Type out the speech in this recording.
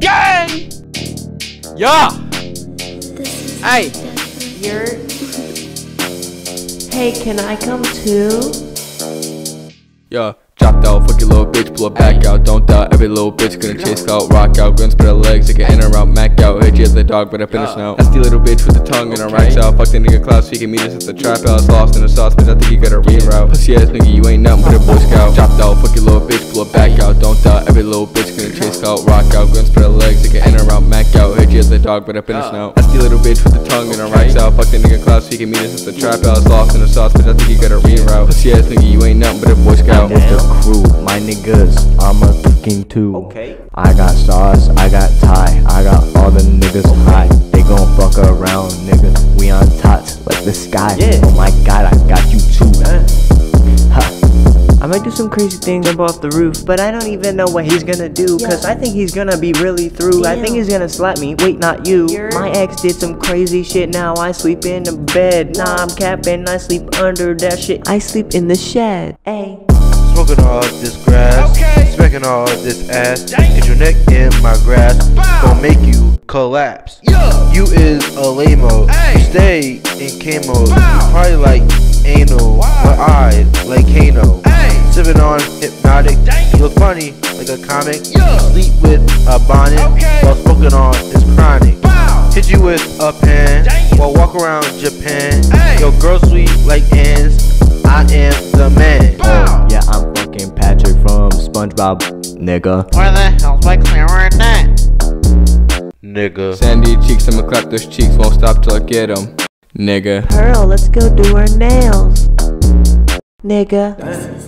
Yeah! Yeah! Hey! You're... Hey, can I come too? Yeah. Drop down, fuck your little bitch, blow back out. Don't doubt, every little bitch gonna chase out, rock out. Guns for the legs, they can in or out, mac out. Hit you as a dog, but I finish now. Nasty little bitch with the tongue and her racks out. Fuck the nigga clout, so he can meet us at the trap house. Lost in the sauce, bitch, I think you gotta reroute. Pussy ass nigga, you ain't nothing but a boy scout. Drop down, fuck your little bitch, blow back out. Don't doubt, every little bitch gonna chase out, rock out. Guns for the legs, they can in or out, mac out. Hit you as a dog, but I finish now. Nasty little bitch with the tongue and her racks out. Fuck the nigga clout, so he can meet us at the trap house. Lost in the sauce, bitch, I think you gotta reroute. Pussy ass nigga, you ain't nothing but a boy scout. Crew, my niggas, I'm a fucking two. Okay. I got sauce, I got tie, I got all the niggas high. They gon' fuck around, nigga. We on tots like the sky. Yeah. Oh my god, I got you too. I might do some crazy things up off the roof, but I don't even know what he's gonna do. Yeah. Cause I think he's gonna be really through. Damn. I think he's gonna slap me. Wait, not you. My ex did some crazy shit, now I sleep in the bed. Nah, I'm capping, I sleep under that shit. I sleep in the shed. Ay. Smoking all this grass, okay. Smacking all this ass. Dang. Get your neck in my grass, gon' make you collapse. Yo. You is a lame-o, stay in K-mode. Probably like anal, my eyes like Kano. Sipping on hypnotic, dang. You look funny like a comic. Yo. Sleep with a bonnet, okay. While smoking on is chronic. Bow. Hit you with a pen, dang. While walk around Japan. Ay. Yo, girl sweet like ants, I am the man. Bow. Oh, yeah, I'm Patrick from SpongeBob, nigga. Where the hell's my Clarence at? Nigga. Sandy cheeks, I'ma clap those cheeks, won't stop till I get 'em. Nigga. Pearl, let's go do our nails. Nigga.